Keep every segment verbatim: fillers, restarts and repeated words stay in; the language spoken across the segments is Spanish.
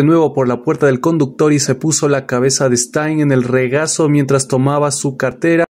de nuevo por la puerta del conductor y se puso la cabeza de Stein en el regazo mientras tomaba su cartera.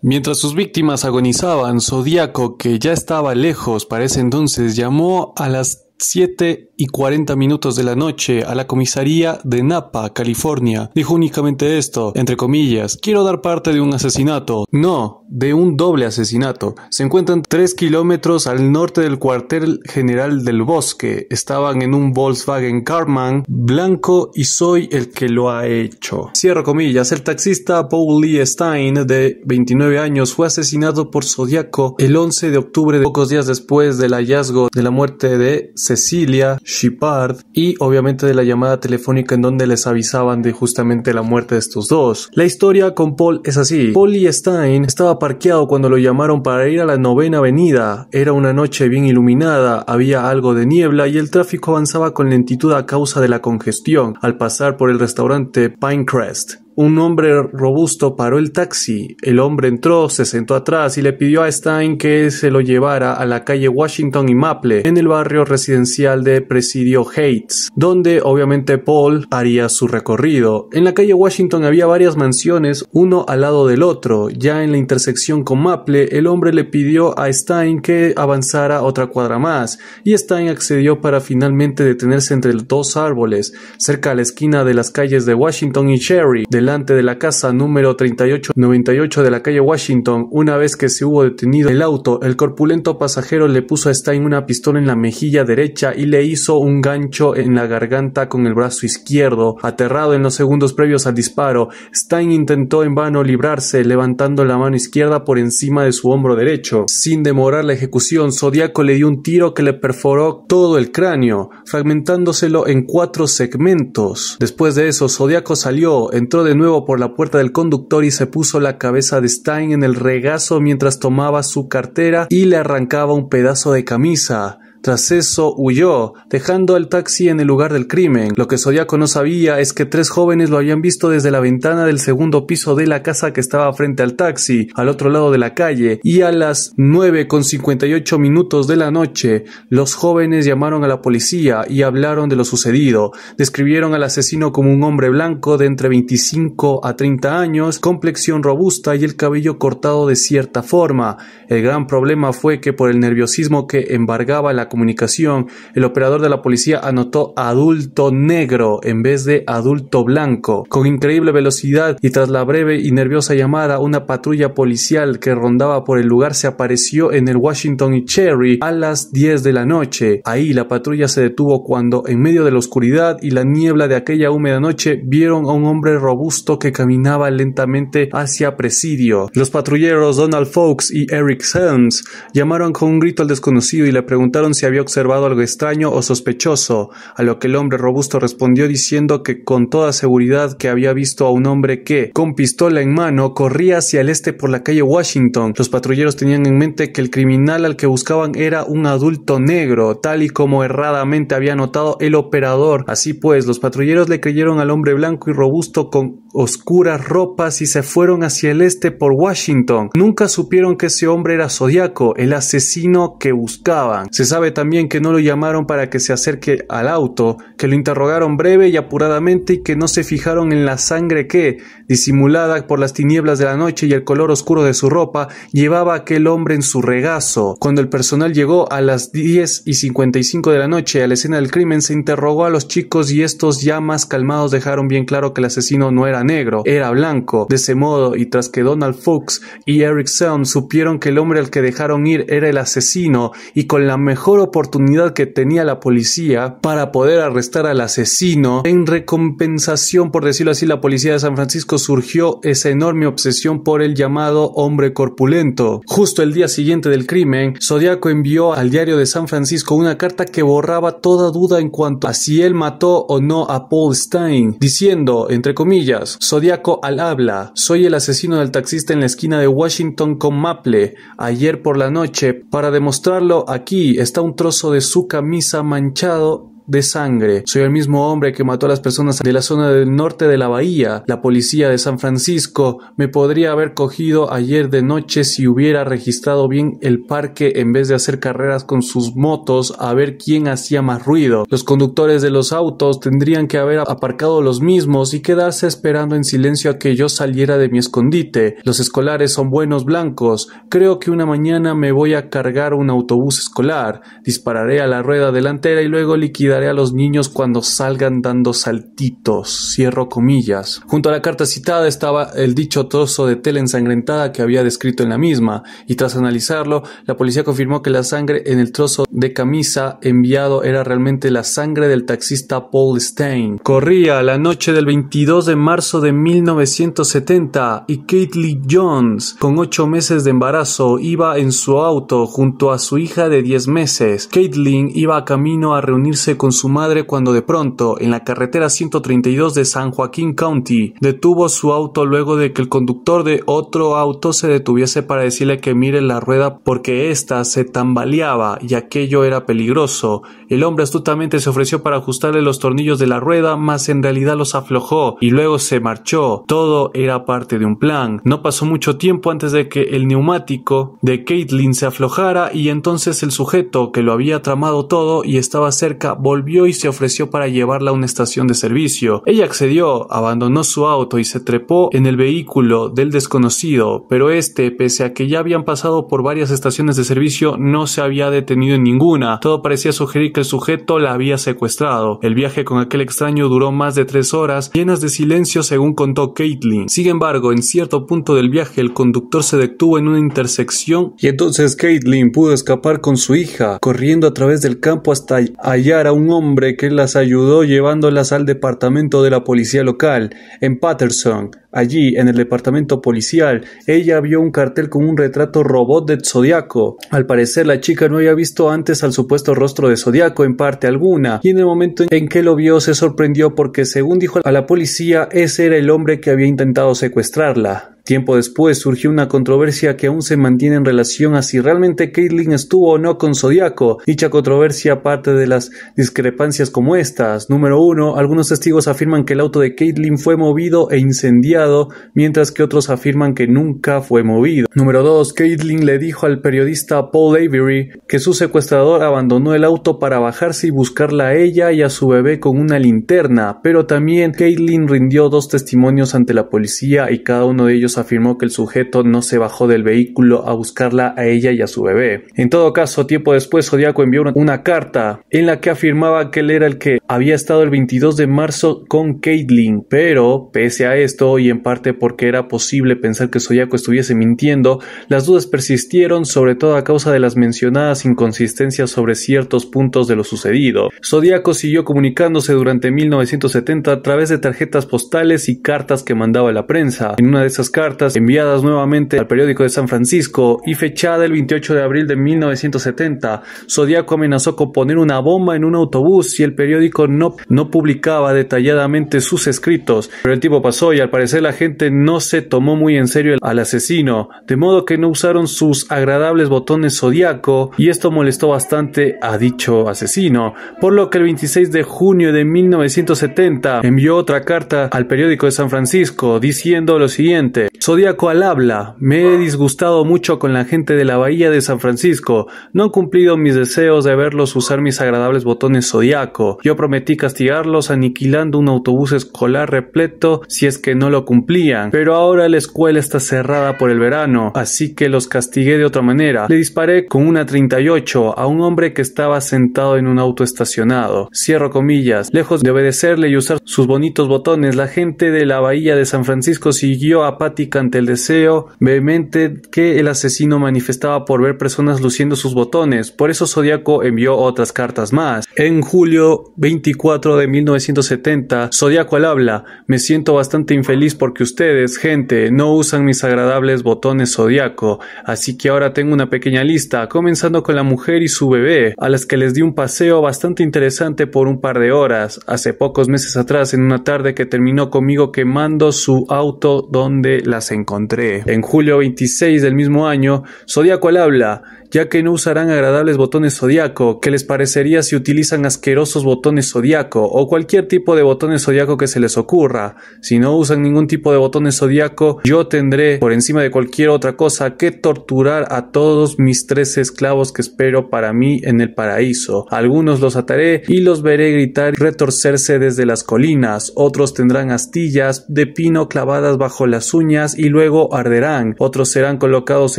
Mientras sus víctimas agonizaban, Zodiaco, que ya estaba lejos para ese entonces, llamó a las siete y cuarenta minutos de la noche a la comisaría de Napa, California. Dijo únicamente esto, entre comillas: quiero dar parte de un asesinato, no, de un doble asesinato. Se encuentran tres kilómetros al norte del cuartel general del bosque. Estaban en un Volkswagen Carman blanco y soy el que lo ha hecho. Cierro comillas. El taxista Paul Lee Stein, de veintinueve años, fue asesinado por Zodiaco el once de octubre, de pocos días después del hallazgo de la muerte de Cecilia Shepard y obviamente de la llamada telefónica en donde les avisaban de justamente la muerte de estos dos. La historia con Paul es así. Paul Lee Stein estaba parqueado cuando lo llamaron para ir a la novena avenida. Era una noche bien iluminada, había algo de niebla y el tráfico avanzaba con lentitud a causa de la congestión. Al pasar por el restaurante Pinecrest, un hombre robusto paró el taxi. El hombre entró, se sentó atrás y le pidió a Stein que se lo llevara a la calle Washington y Maple, en el barrio residencial de Presidio Heights, donde obviamente Paul haría su recorrido. En la calle Washington había varias mansiones, uno al lado del otro. Ya en la intersección con Maple, el hombre le pidió a Stein que avanzara otra cuadra más, y Stein accedió para finalmente detenerse entre dos árboles, cerca a la esquina de las calles de Washington y Cherry, del delante de la casa número treinta y ocho noventa y ocho de la calle Washington. Una vez que se hubo detenido el auto, el corpulento pasajero le puso a Stein una pistola en la mejilla derecha y le hizo un gancho en la garganta con el brazo izquierdo. Aterrado en los segundos previos al disparo, Stein intentó en vano librarse, levantando la mano izquierda por encima de su hombro derecho. Sin demorar la ejecución, Zodiaco le dio un tiro que le perforó todo el cráneo, fragmentándoselo en cuatro segmentos. Después de eso, Zodiaco salió, entró de nuevo por la puerta del conductor y se puso la cabeza de Stein en el regazo mientras tomaba su cartera y le arrancaba un pedazo de camisa. Tras eso huyó, dejando el taxi en el lugar del crimen. Lo que Zodiaco no sabía es que tres jóvenes lo habían visto desde la ventana del segundo piso de la casa que estaba frente al taxi, al otro lado de la calle, y a las nueve con cincuenta y ocho minutos de la noche, los jóvenes llamaron a la policía y hablaron de lo sucedido. Describieron al asesino como un hombre blanco de entre veinticinco a treinta años, complexión robusta y el cabello cortado de cierta forma. El gran problema fue que por el nerviosismo que embargaba la comunicación, el operador de la policía anotó adulto negro en vez de adulto blanco. Con increíble velocidad y tras la breve y nerviosa llamada, una patrulla policial que rondaba por el lugar se apareció en el Washington y Cherry a las diez de la noche. Ahí la patrulla se detuvo cuando, en medio de la oscuridad y la niebla de aquella húmeda noche, vieron a un hombre robusto que caminaba lentamente hacia Presidio. Los patrulleros Donald Fox y Eric Helms llamaron con un grito al desconocido y le preguntaron si había observado algo extraño o sospechoso, a lo que el hombre robusto respondió diciendo que con toda seguridad que había visto a un hombre que, con pistola en mano, corría hacia el este por la calle Washington. Los patrulleros tenían en mente que el criminal al que buscaban era un adulto negro, tal y como erradamente había notado el operador. Así pues, los patrulleros le creyeron al hombre blanco y robusto con oscuras ropas y se fueron hacia el este por Washington. Nunca supieron que ese hombre era Zodiaco, el asesino que buscaban. Se sabe también que no lo llamaron para que se acerque al auto, que lo interrogaron breve y apuradamente y que no se fijaron en la sangre que, disimulada por las tinieblas de la noche y el color oscuro de su ropa, llevaba aquel hombre en su regazo. Cuando el personal llegó a las diez y cincuenta y cinco de la noche a la escena del crimen, se interrogó a los chicos y estos, ya más calmados, dejaron bien claro que el asesino no era negro, era blanco. De ese modo, y tras que Donald Fox y Eric Sound supieron que el hombre al que dejaron ir era el asesino, y con la mejor oportunidad que tenía la policía para poder arrestar al asesino, en recompensación, por decirlo así, la policía de San Francisco surgió esa enorme obsesión por el llamado hombre corpulento. Justo el día siguiente del crimen, Zodiaco envió al diario de San Francisco una carta que borraba toda duda en cuanto a si él mató o no a Paul Stein, diciendo, entre comillas: Zodiaco al habla, soy el asesino del taxista en la esquina de Washington con Maple, ayer por la noche. Para demostrarlo aquí está un trozo de su camisa manchado de sangre. Soy el mismo hombre que mató a las personas de la zona del norte de la bahía. La policía de San Francisco me podría haber cogido ayer de noche si hubiera registrado bien el parque en vez de hacer carreras con sus motos a ver quién hacía más ruido. Los conductores de los autos tendrían que haber aparcado los mismos y quedarse esperando en silencio a que yo saliera de mi escondite. Los escolares son buenos blancos. Creo que una mañana me voy a cargar un autobús escolar. Dispararé a la rueda delantera y luego liquidaré a los niños cuando salgan dando saltitos. Cierro comillas. Junto a la carta citada estaba el dicho trozo de tela ensangrentada que había descrito en la misma, y tras analizarlo, la policía confirmó que la sangre en el trozo de camisa enviado era realmente la sangre del taxista Paul Stein. Corría la noche del veintidós de marzo de mil novecientos setenta y Caitlyn Jones, con ocho meses de embarazo, iba en su auto junto a su hija de diez meses. Caitlyn iba a camino a reunirse con su madre cuando de pronto, en la carretera ciento treinta y dos de San Joaquín County, detuvo su auto luego de que el conductor de otro auto se detuviese para decirle que mire la rueda porque ésta se tambaleaba y aquello era peligroso. El hombre astutamente se ofreció para ajustarle los tornillos de la rueda, mas en realidad los aflojó y luego se marchó. Todo era parte de un plan. No pasó mucho tiempo antes de que el neumático de Caitlyn se aflojara y entonces el sujeto que lo había tramado todo y estaba cerca volvió y se ofreció para llevarla a una estación de servicio. Ella accedió, abandonó su auto y se trepó en el vehículo del desconocido, pero este, pese a que ya habían pasado por varias estaciones de servicio, no se había detenido en ninguna. Todo parecía sugerir que el sujeto la había secuestrado. El viaje con aquel extraño duró más de tres horas, llenas de silencio según contó Caitlyn. Sin embargo, en cierto punto del viaje el conductor se detuvo en una intersección y entonces Caitlyn pudo escapar con su hija, corriendo a través del campo hasta hallar a un hombre que las ayudó llevándolas al departamento de la policía local, en Patterson. Allí, en el departamento policial, ella vio un cartel con un retrato robot de Zodiaco. Al parecer, la chica no había visto antes al supuesto rostro de Zodiaco en parte alguna, y en el momento en que lo vio se sorprendió porque, según dijo a la policía, ese era el hombre que había intentado secuestrarla. Tiempo después surgió una controversia que aún se mantiene en relación a si realmente Caitlyn estuvo o no con Zodiaco. Dicha controversia parte de las discrepancias como estas. Número uno, algunos testigos afirman que el auto de Caitlyn fue movido e incendiado, mientras que otros afirman que nunca fue movido. Número dos, Caitlyn le dijo al periodista Paul Avery que su secuestrador abandonó el auto para bajarse y buscarla a ella y a su bebé con una linterna, pero también Caitlyn rindió dos testimonios ante la policía y cada uno de ellos afirmó que el sujeto no se bajó del vehículo a buscarla a ella y a su bebé. En todo caso, tiempo después Zodiaco envió una, una carta en la que afirmaba que él era el que había estado el veintidós de marzo con Caitlyn, pero pese a esto y en parte porque era posible pensar que Zodiaco estuviese mintiendo, las dudas persistieron, sobre todo a causa de las mencionadas inconsistencias sobre ciertos puntos de lo sucedido. Zodiaco siguió comunicándose durante mil novecientos setenta a través de tarjetas postales y cartas que mandaba a la prensa. En una de esas cartas cartas enviadas nuevamente al periódico de San Francisco y fechada el veintiocho de abril de mil novecientos setenta, Zodiaco amenazó con poner una bomba en un autobús si el periódico no, no publicaba detalladamente sus escritos, pero el tiempo pasó y al parecer la gente no se tomó muy en serio al asesino, de modo que no usaron sus agradables botones Zodiaco y esto molestó bastante a dicho asesino, por lo que el veintiséis de junio de mil novecientos setenta envió otra carta al periódico de San Francisco diciendo lo siguiente: Zodiaco al habla, me he disgustado mucho con la gente de la bahía de San Francisco, no han cumplido mis deseos de verlos usar mis agradables botones Zodiaco, yo prometí castigarlos aniquilando un autobús escolar repleto si es que no lo cumplían, pero ahora la escuela está cerrada por el verano, así que los castigué de otra manera, le disparé con una treinta y ocho a un hombre que estaba sentado en un auto estacionado, cierro comillas, lejos de obedecerle y usar sus bonitos botones, la gente de la bahía de San Francisco siguió apática ante el deseo vehemente que el asesino manifestaba por ver personas luciendo sus botones, por eso Zodiaco envió otras cartas más. En julio veinticuatro de mil novecientos setenta, Zodiaco al habla, me siento bastante infeliz porque ustedes, gente, no usan mis agradables botones Zodiaco, así que ahora tengo una pequeña lista, comenzando con la mujer y su bebé, a las que les di un paseo bastante interesante por un par de horas, hace pocos meses atrás en una tarde que terminó conmigo quemando su auto donde la las encontré. En julio veintiséis del mismo año, Zodiaco al habla, ya que no usarán agradables botones Zodiaco, ¿qué les parecería si utilizan asquerosos botones Zodiaco o cualquier tipo de botones Zodiaco que se les ocurra? Si no usan ningún tipo de botones Zodiaco, yo tendré, por encima de cualquier otra cosa, que torturar a todos mis tres esclavos que espero para mí en el paraíso. Algunos los ataré y los veré gritar y retorcerse desde las colinas, otros tendrán astillas de pino clavadas bajo las uñas y luego arderán, otros serán colocados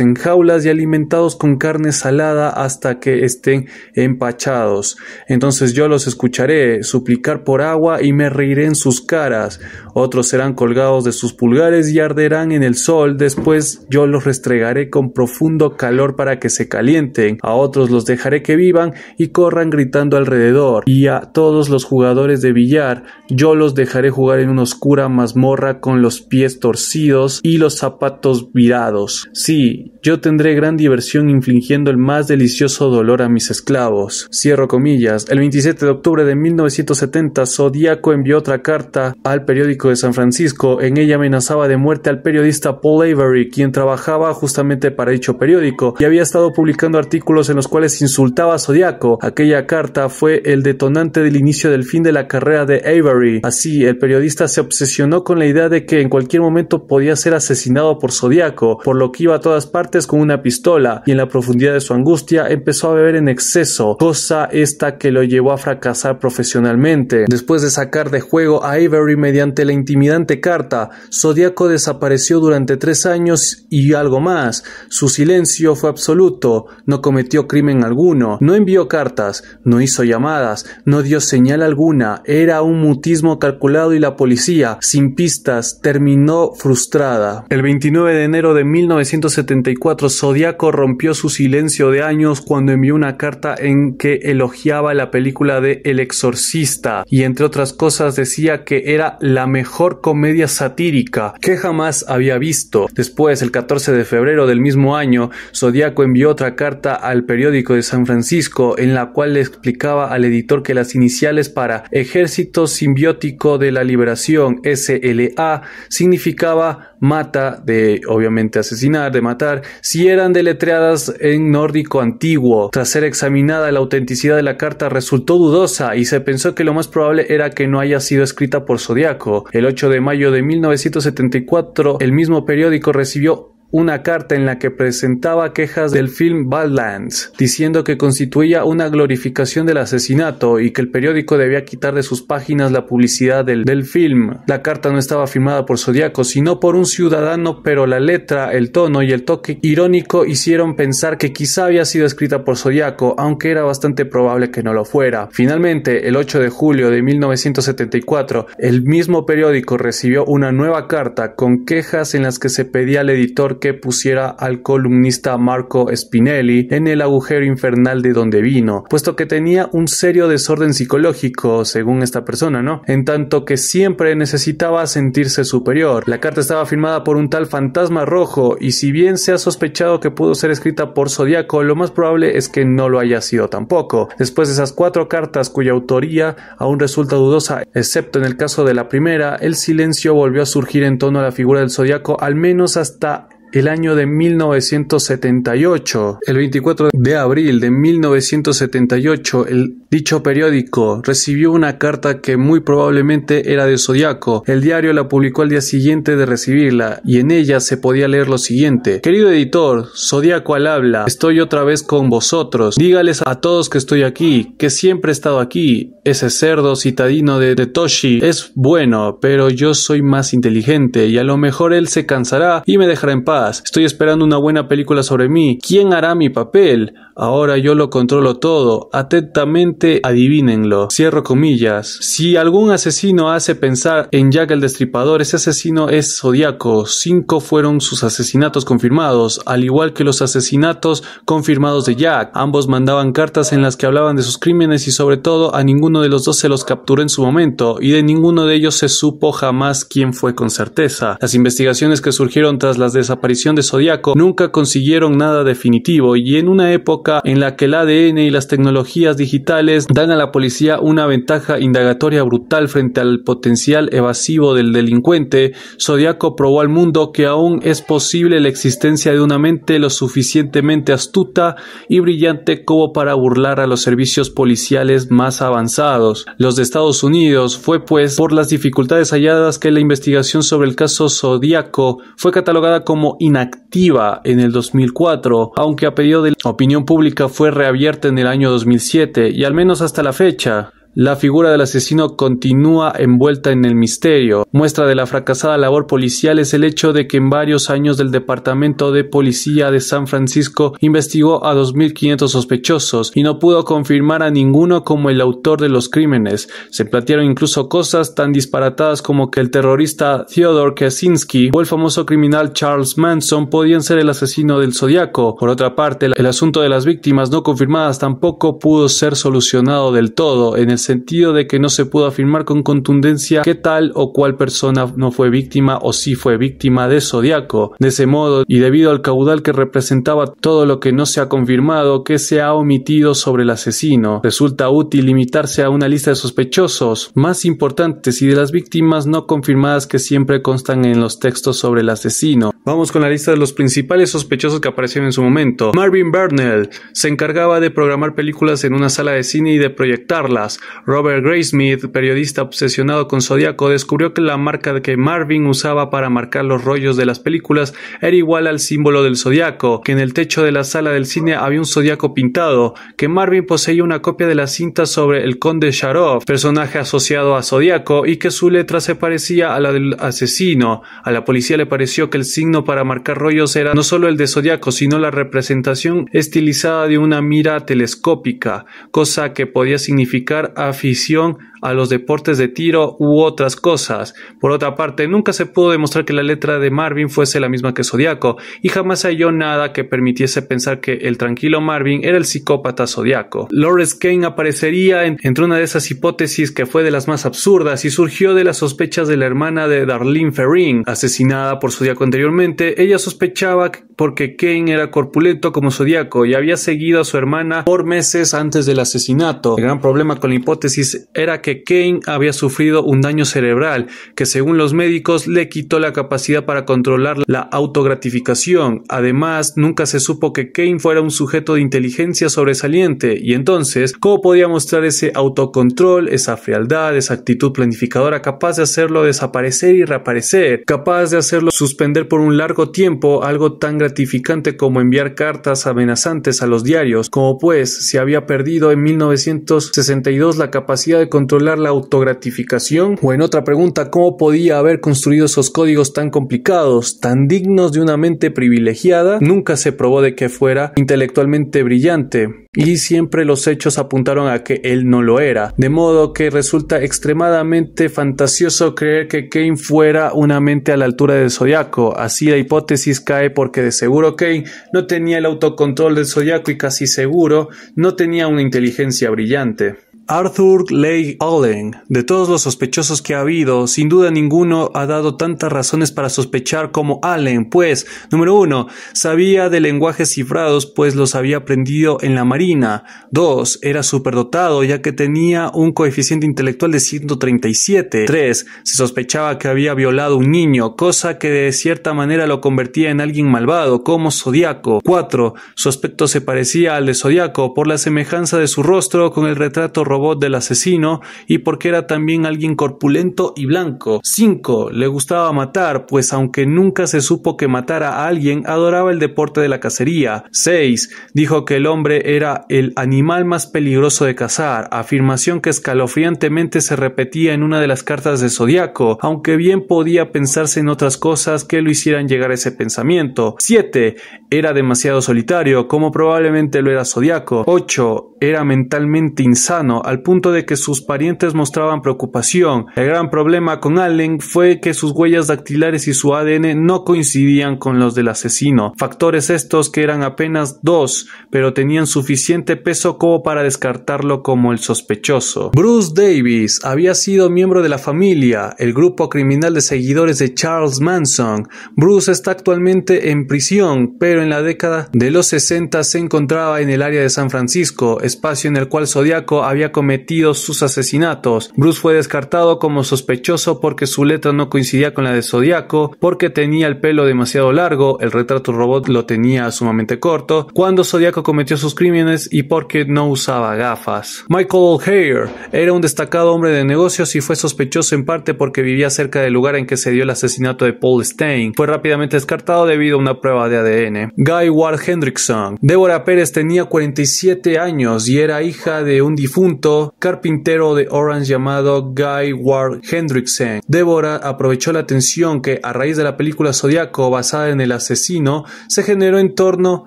en jaulas y alimentados con carne salada hasta que estén empachados. Entonces yo los escucharé suplicar por agua y me reiré en sus caras. Otros serán colgados de sus pulgares y arderán en el sol. Después yo los restregaré con profundo calor para que se calienten. A otros los dejaré que vivan y corran gritando alrededor. Y a todos los jugadores de billar yo los dejaré jugar en una oscura mazmorra con los pies torcidos y los zapatos virados. Sí, yo tendré gran diversión infligiendo el más delicioso dolor a mis esclavos. Cierro comillas. El veintisiete de octubre de mil novecientos setenta, Zodiaco envió otra carta al periódico de San Francisco. En ella amenazaba de muerte al periodista Paul Avery, quien trabajaba justamente para dicho periódico y había estado publicando artículos en los cuales insultaba a Zodiaco. Aquella carta fue el detonante del inicio del fin de la carrera de Avery. Así, el periodista se obsesionó con la idea de que en cualquier momento podía ser asesinado por Zodiaco, por lo que iba a todas partes con una pistola, y en la profundidad de su angustia empezó a beber en exceso, cosa esta que lo llevó a fracasar profesionalmente. Después de sacar de juego a Avery mediante la intimidante carta, Zodiaco desapareció durante tres años y algo más. Su silencio fue absoluto, no cometió crimen alguno, no envió cartas, no hizo llamadas, no dio señal alguna, era un mutismo calculado y la policía, sin pistas, terminó frustrada. El veintinueve de enero de mil novecientos setenta y cuatro, Zodiaco rompió su silencio silencio de años cuando envió una carta en que elogiaba la película de El Exorcista y entre otras cosas decía que era la mejor comedia satírica que jamás había visto. Después, el catorce de febrero del mismo año, Zodiaco envió otra carta al periódico de San Francisco en la cual le explicaba al editor que las iniciales para Ejército Simbiótico de la Liberación, S L A, significaba mata, de obviamente asesinar, de matar, si eran deletreadas en nórdico antiguo. Tras ser examinada, la autenticidad de la carta resultó dudosa y se pensó que lo más probable era que no haya sido escrita por Zodiaco. El ocho de mayo de mil novecientos setenta y cuatro, el mismo periódico recibió una carta en la que presentaba quejas del film Badlands, diciendo que constituía una glorificación del asesinato y que el periódico debía quitar de sus páginas la publicidad del, del film. La carta no estaba firmada por Zodiaco, sino por un ciudadano, pero la letra, el tono y el toque irónico hicieron pensar que quizá había sido escrita por Zodiaco, aunque era bastante probable que no lo fuera. Finalmente, el ocho de julio de mil novecientos setenta y cuatro, el mismo periódico recibió una nueva carta con quejas en las que se pedía al editor que pusiera al columnista Marco Spinelli en el agujero infernal de donde vino, puesto que tenía un serio desorden psicológico, según esta persona, ¿no? En tanto que siempre necesitaba sentirse superior. La carta estaba firmada por un tal Fantasma Rojo y si bien se ha sospechado que pudo ser escrita por Zodiaco, lo más probable es que no lo haya sido tampoco. Después de esas cuatro cartas cuya autoría aún resulta dudosa, excepto en el caso de la primera, el silencio volvió a surgir en torno a la figura del Zodiaco, al menos hasta el año de mil novecientos setenta y ocho. El veinticuatro de abril de mil novecientos setenta y ocho, el dicho periódico recibió una carta que muy probablemente era de Zodiaco. El diario la publicó al día siguiente de recibirla y en ella se podía leer lo siguiente: querido editor, Zodiaco al habla, estoy otra vez con vosotros. Dígales a todos que estoy aquí, que siempre he estado aquí. Ese cerdo citadino de Tetoshi es bueno, pero yo soy más inteligente y a lo mejor él se cansará y me dejará en paz. Estoy esperando una buena película sobre mí. ¿Quién hará mi papel? Ahora yo lo controlo todo. Atentamente, adivínenlo. Cierro comillas. Si algún asesino hace pensar en Jack el Destripador, ese asesino es Zodiaco. Cinco fueron sus asesinatos confirmados, al igual que los asesinatos confirmados de Jack. Ambos mandaban cartas en las que hablaban de sus crímenes y sobre todo a ninguno de los dos se los capturó en su momento y de ninguno de ellos se supo jamás quién fue con certeza. Las investigaciones que surgieron tras las desapariciones edición de Zodiaco nunca consiguieron nada definitivo, y en una época en la que el A D N y las tecnologías digitales dan a la policía una ventaja indagatoria brutal frente al potencial evasivo del delincuente, Zodiaco probó al mundo que aún es posible la existencia de una mente lo suficientemente astuta y brillante como para burlar a los servicios policiales más avanzados, los de Estados Unidos. Fue pues por las dificultades halladas que la investigación sobre el caso Zodiaco fue catalogada como inactiva en el dos mil cuatro, aunque a pedido de la opinión pública fue reabierta en el año dos mil siete, y al menos hasta la fecha la figura del asesino continúa envuelta en el misterio. Muestra de la fracasada labor policial es el hecho de que en varios años el Departamento de Policía de San Francisco investigó a dos mil quinientos sospechosos y no pudo confirmar a ninguno como el autor de los crímenes. Se plantearon incluso cosas tan disparatadas como que el terrorista Theodore Kaczynski o el famoso criminal Charles Manson podían ser el asesino del Zodiaco. Por otra parte, el asunto de las víctimas no confirmadas tampoco pudo ser solucionado del todo, en el sentido de que no se pudo afirmar con contundencia que tal o cual persona no fue víctima o sí fue víctima de Zodiaco. De ese modo, y debido al caudal que representaba todo lo que no se ha confirmado, que se ha omitido sobre el asesino, resulta útil limitarse a una lista de sospechosos más importantes y de las víctimas no confirmadas que siempre constan en los textos sobre el asesino. Vamos con la lista de los principales sospechosos que aparecieron en su momento. Marvin Burnell se encargaba de programar películas en una sala de cine y de proyectarlas. Robert Graysmith, periodista obsesionado con Zodiaco, descubrió que la marca que Marvin usaba para marcar los rollos de las películas era igual al símbolo del Zodiaco, que en el techo de la sala del cine había un Zodiaco pintado, que Marvin poseía una copia de la cinta sobre el Conde Sharoff, personaje asociado a Zodiaco, y que su letra se parecía a la del asesino. A la policía le pareció que el signo para marcar rollos era no solo el de Zodiaco, sino la representación estilizada de una mira telescópica, cosa que podía significar afición a los deportes de tiro u otras cosas. Por otra parte, nunca se pudo demostrar que la letra de Marvin fuese la misma que Zodiaco, y jamás halló nada que permitiese pensar que el tranquilo Marvin era el psicópata Zodiaco. Loris Kane aparecería en, entre una de esas hipótesis que fue de las más absurdas y surgió de las sospechas de la hermana de Darlene Ferrin, asesinada por Zodiaco anteriormente. Ella sospechaba porque Kane era corpulento como Zodiaco y había seguido a su hermana por meses antes del asesinato. El gran problema con la hipótesis era que Kane había sufrido un daño cerebral que, según los médicos, le quitó la capacidad para controlar la autogratificación. Además, nunca se supo que Kane fuera un sujeto de inteligencia sobresaliente, y entonces, ¿cómo podía mostrar ese autocontrol, esa frialdad, esa actitud planificadora capaz de hacerlo desaparecer y reaparecer, capaz de hacerlo suspender por un largo tiempo algo tan gratificante como enviar cartas amenazantes a los diarios? Como pues, se había perdido en mil novecientos sesenta y dos la capacidad de controlar la autogratificación, o en otra pregunta, ¿cómo podía haber construido esos códigos tan complicados, tan dignos de una mente privilegiada? Nunca se probó de que fuera intelectualmente brillante, y siempre los hechos apuntaron a que él no lo era, de modo que resulta extremadamente fantasioso creer que Kane fuera una mente a la altura de Zodiaco. Así la hipótesis cae porque de seguro Kane no tenía el autocontrol del Zodiaco y casi seguro no tenía una inteligencia brillante. Arthur Leigh Allen. De todos los sospechosos que ha habido, sin duda ninguno ha dado tantas razones para sospechar como Allen, pues, número uno, sabía de lenguajes cifrados, pues los había aprendido en la marina. Dos, era superdotado, ya que tenía un coeficiente intelectual de ciento treinta y siete. Tres, se sospechaba que había violado a un niño, cosa que de cierta manera lo convertía en alguien malvado, como Zodiaco. Cuatro, su aspecto se parecía al de Zodiaco por la semejanza de su rostro con el retrato robótico robot del asesino y porque era también alguien corpulento y blanco. Cinco. Le gustaba matar, pues aunque nunca se supo que matara a alguien, adoraba el deporte de la cacería. Seis. Dijo que el hombre era el animal más peligroso de cazar, afirmación que escalofriantemente se repetía en una de las cartas de Zodiaco, aunque bien podía pensarse en otras cosas que lo hicieran llegar a ese pensamiento. Siete. Era demasiado solitario, como probablemente lo era Zodiaco. Ocho. Era mentalmente insano, al punto de que sus parientes mostraban preocupación. El gran problema con Allen fue que sus huellas dactilares y su A D N no coincidían con los del asesino, factores estos que eran apenas dos, pero tenían suficiente peso como para descartarlo como el sospechoso. Bruce Davis había sido miembro de la familia, el grupo criminal de seguidores de Charles Manson. Bruce está actualmente en prisión, pero en la década de los sesenta se encontraba en el área de San Francisco, espacio en el cual Zodiaco había cometido sus asesinatos. Bruce fue descartado como sospechoso porque su letra no coincidía con la de Zodiaco, porque tenía el pelo demasiado largo, el retrato robot lo tenía sumamente corto, cuando Zodiaco cometió sus crímenes y porque no usaba gafas. Michael O'Hare era un destacado hombre de negocios y fue sospechoso en parte porque vivía cerca del lugar en que se dio el asesinato de Paul Stein. Fue rápidamente descartado debido a una prueba de A D N. Guy Ward Hendrickson. Deborah Perez tenía cuarenta y siete años y era hija de un difunto carpintero de Orange llamado Guy Ward Hendrickson. Deborah aprovechó la atención que, a raíz de la película Zodiaco basada en el asesino, se generó en torno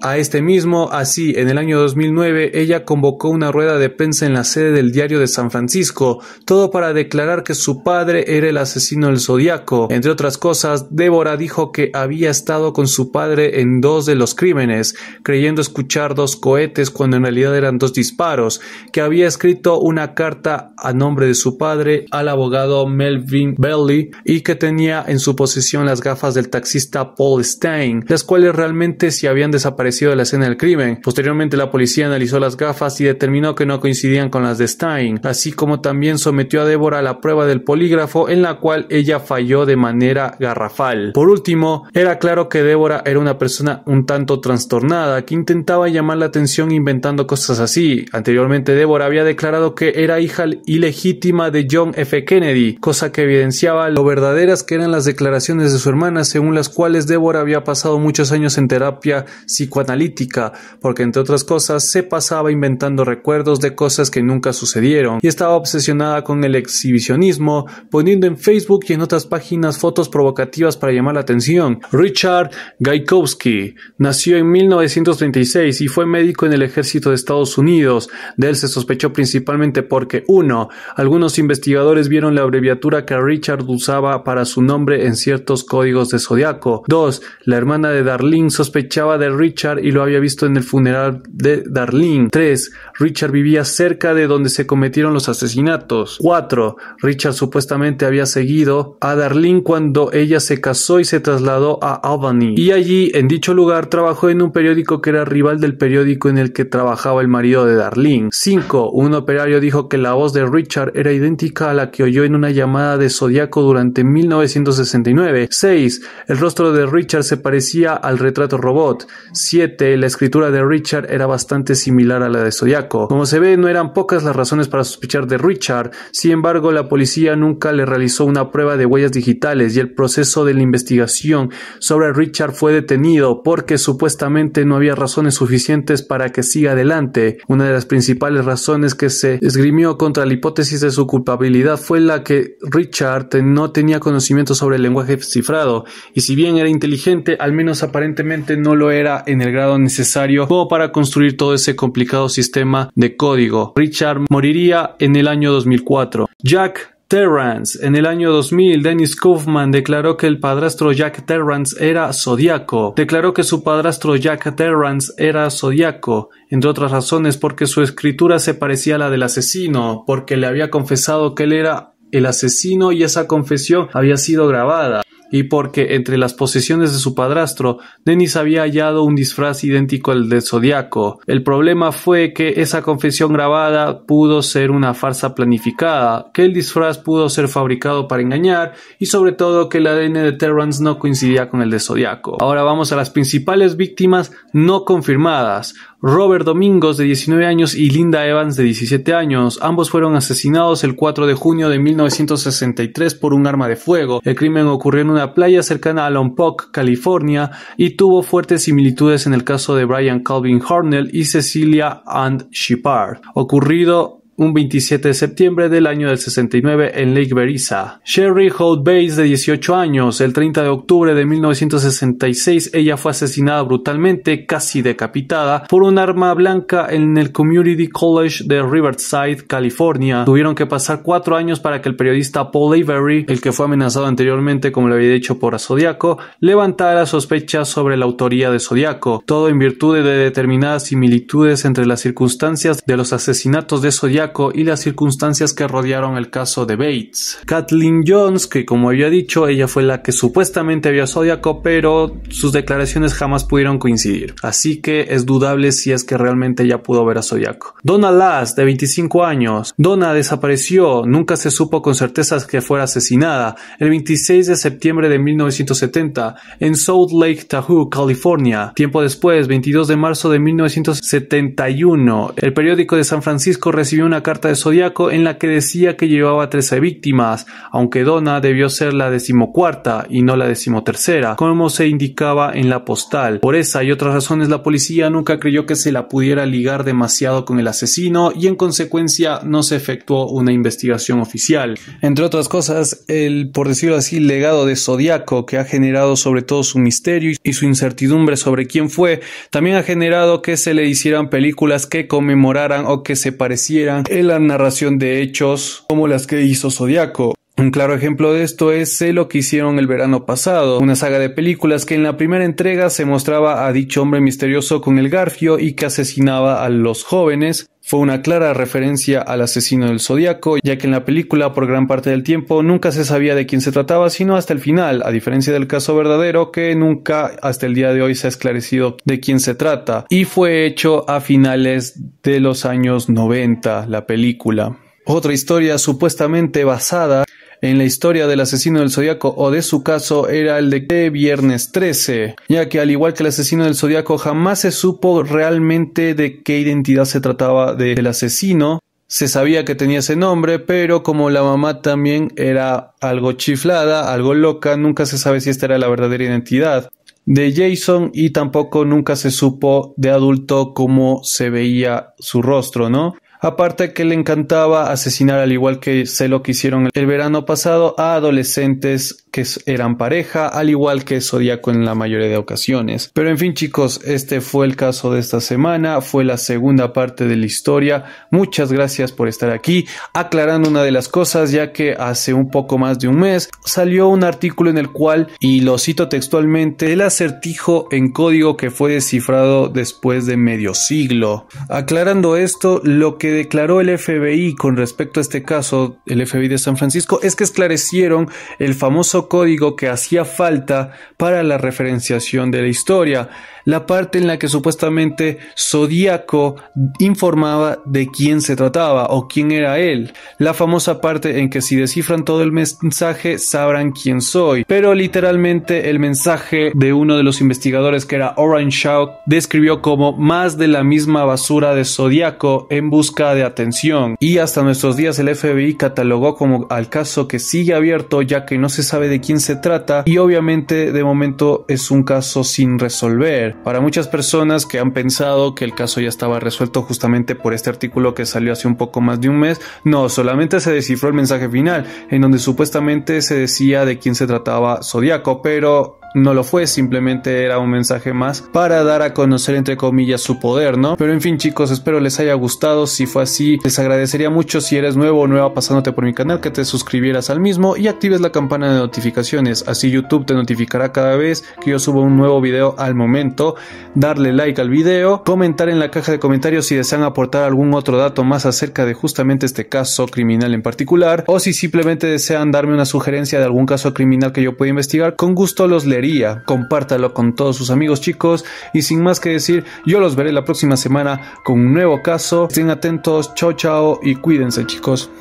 a este mismo. Así, en el año dos mil nueve, ella convocó una rueda de prensa en la sede del diario de San Francisco, todo para declarar que su padre era el asesino del Zodiaco. Entre otras cosas, Deborah dijo que había estado con su padre en dos de los crímenes, creyendo escuchar dos cohetes cuando en realidad eran dos disparos, que había escrito una carta a nombre de su padre al abogado Melvin Belli y que tenía en su posesión las gafas del taxista Paul Stein, las cuales realmente se habían desaparecido de la escena del crimen. Posteriormente la policía analizó las gafas y determinó que no coincidían con las de Stein, así como también sometió a Deborah a la prueba del polígrafo, en la cual ella falló de manera garrafal. Por último, era claro que Deborah era una persona un tanto trastornada que intentaba llamar la atención inventando cosas así. Anteriormente Deborah había declarado que era hija ilegítima de John F. Kennedy, cosa que evidenciaba lo verdaderas que eran las declaraciones de su hermana, según las cuales Deborah había pasado muchos años en terapia psicoanalítica, porque entre otras cosas se pasaba inventando recuerdos de cosas que nunca sucedieron y estaba obsesionada con el exhibicionismo, poniendo en Facebook y en otras páginas fotos provocativas para llamar la atención. Richard Gaikowski nació en mil novecientos treinta y seis y fue médico en el ejército de Estados Unidos. De él se sospechó principalmente porque uno Algunos investigadores vieron la abreviatura que Richard usaba para su nombre en ciertos códigos de Zodiaco. dos La hermana de Darlene sospechaba de Richard y lo había visto en el funeral de Darlene. tres Richard vivía cerca de donde se cometieron los asesinatos. cuatro Richard supuestamente había seguido a Darlene cuando ella se casó y se trasladó a Albany, y allí, en dicho lugar, trabajó en un periódico que era rival del periódico en el que trabajaba el marido de Darlene. cinco Un operario dijo que la voz de Richard era idéntica a la que oyó en una llamada de Zodiaco durante mil novecientos sesenta y nueve. seis El rostro de Richard se parecía al retrato robot. siete La escritura de Richard era bastante similar a la de Zodiaco. Como se ve, no eran pocas las razones para sospechar de Richard. Sin embargo, la policía nunca le realizó una prueba de huellas digitales y el proceso de la investigación sobre Richard fue detenido porque supuestamente no había razones suficientes para que siga adelante. Una de las principales razones que se esgrimió contra la hipótesis de su culpabilidad fue la que Richard no tenía conocimiento sobre el lenguaje cifrado, y si bien era inteligente, al menos aparentemente no lo era en el grado necesario como para construir todo ese complicado sistema de código. Richard moriría en el año dos mil cuatro. Jack Tarrance. En el año dos mil, Dennis Kaufman declaró que el padrastro Jack Tarrance era Zodiaco. Declaró que su padrastro Jack Tarrance era Zodiaco, entre otras razones porque su escritura se parecía a la del asesino, porque le había confesado que él era el asesino y esa confesión había sido grabada, y porque entre las posesiones de su padrastro, Dennis había hallado un disfraz idéntico al de Zodiaco. El problema fue que esa confesión grabada pudo ser una farsa planificada, que el disfraz pudo ser fabricado para engañar y sobre todo que el A D N de Tarrance no coincidía con el de Zodiaco. Ahora vamos a las principales víctimas no confirmadas. Robert Domingos, de diecinueve años, y Linda Evans, de diecisiete años. Ambos fueron asesinados el cuatro de junio de mil novecientos sesenta y tres por un arma de fuego. El crimen ocurrió en una playa cercana a Lompoc, California, y tuvo fuertes similitudes en el caso de Bryan Calvin Hartnell y Cecilia Shepard, ocurrido un veintisiete de septiembre del año del sesenta y nueve en Lake Berryessa. Sherry Holt Bates, de dieciocho años, el treinta de octubre de mil novecientos sesenta y seis, ella fue asesinada brutalmente, casi decapitada, por un arma blanca en el Community College de Riverside, California. Tuvieron que pasar cuatro años para que el periodista Paul Avery, el que fue amenazado anteriormente, como lo había dicho, por Zodiaco, levantara sospechas sobre la autoría de Zodiaco, todo en virtud de determinadas similitudes entre las circunstancias de los asesinatos de Zodiaco y las circunstancias que rodearon el caso de Bates. Caitlyn Jones, que como había dicho, ella fue la que supuestamente vio a Zodiaco, pero sus declaraciones jamás pudieron coincidir, así que es dudable si es que realmente ella pudo ver a Zodiaco. Donna Lass, de veinticinco años. Donna desapareció, nunca se supo con certeza que fuera asesinada, el veintiséis de septiembre de mil novecientos setenta en South Lake Tahoe, California. Tiempo después, veintidós de marzo de mil novecientos setenta y uno, el periódico de San Francisco recibió una carta de Zodiaco en la que decía que llevaba trece víctimas, aunque Donna debió ser la decimocuarta y no la decimotercera, como se indicaba en la postal. Por esa y otras razones, la policía nunca creyó que se la pudiera ligar demasiado con el asesino y en consecuencia no se efectuó una investigación oficial. Entre otras cosas, el, por decirlo así, legado de Zodiaco, que ha generado sobre todo su misterio y su incertidumbre sobre quién fue, también ha generado que se le hicieran películas que conmemoraran o que se parecieran en la narración de hechos como las que hizo Zodiaco. Un claro ejemplo de esto es Sé lo que hicieron el verano pasado, una saga de películas que en la primera entrega se mostraba a dicho hombre misterioso con el garfio y que asesinaba a los jóvenes. Fue una clara referencia al asesino del Zodiaco, ya que en la película por gran parte del tiempo nunca se sabía de quién se trataba sino hasta el final, a diferencia del caso verdadero que nunca hasta el día de hoy se ha esclarecido de quién se trata, y fue hecho a finales de los años noventa la película. Otra historia supuestamente basada en la historia del asesino del Zodiaco o de su caso era el de Viernes trece, ya que al igual que el asesino del Zodiaco jamás se supo realmente de qué identidad se trataba del asesino. Se sabía que tenía ese nombre, pero como la mamá también era algo chiflada, algo loca, nunca se sabe si esta era la verdadera identidad de Jason y tampoco nunca se supo de adulto cómo se veía su rostro, ¿no? Aparte que le encantaba asesinar, al igual que Sé lo que hicieron el verano pasado, a adolescentes que eran pareja, al igual que Zodiaco en la mayoría de ocasiones. Pero en fin, chicos, este fue el caso de esta semana, fue la segunda parte de la historia. Muchas gracias por estar aquí, aclarando una de las cosas, ya que hace un poco más de un mes salió un artículo en el cual, y lo cito textualmente, el acertijo en código que fue descifrado después de medio siglo. Aclarando esto, lo que declaró el F B I con respecto a este caso, el F B I de San Francisco, es que esclarecieron el famoso código que hacía falta para la referenciación de la historia, la parte en la que supuestamente Zodiaco informaba de quién se trataba o quién era él, la famosa parte en que si descifran todo el mensaje sabrán quién soy, pero literalmente el mensaje de uno de los investigadores, que era Oren Shaw, describió como más de la misma basura de Zodiaco en busca de atención, y hasta nuestros días el F B I catalogó como al caso que sigue abierto, ya que no se sabe de quién se trata y obviamente de momento es un caso sin resolver. Para muchas personas que han pensado que el caso ya estaba resuelto justamente por este artículo que salió hace un poco más de un mes, no, solamente se descifró el mensaje final en donde supuestamente se decía de quién se trataba Zodiaco, pero no lo fue, simplemente era un mensaje más para dar a conocer entre comillas su poder, ¿no? Pero en fin, chicos, espero les haya gustado. Si fue así, les agradecería mucho, si eres nuevo o nueva pasándote por mi canal, que te suscribieras al mismo y actives la campana de notificaciones, así YouTube te notificará cada vez que yo suba un nuevo video al momento. Darle like al video, comentar en la caja de comentarios si desean aportar algún otro dato más acerca de justamente este caso criminal en particular, o si simplemente desean darme una sugerencia de algún caso criminal que yo pueda investigar, con gusto los leeré. Compártalo con todos sus amigos, chicos, y sin más que decir, yo los veré la próxima semana con un nuevo caso. Estén atentos, chao chao y cuídense, chicos.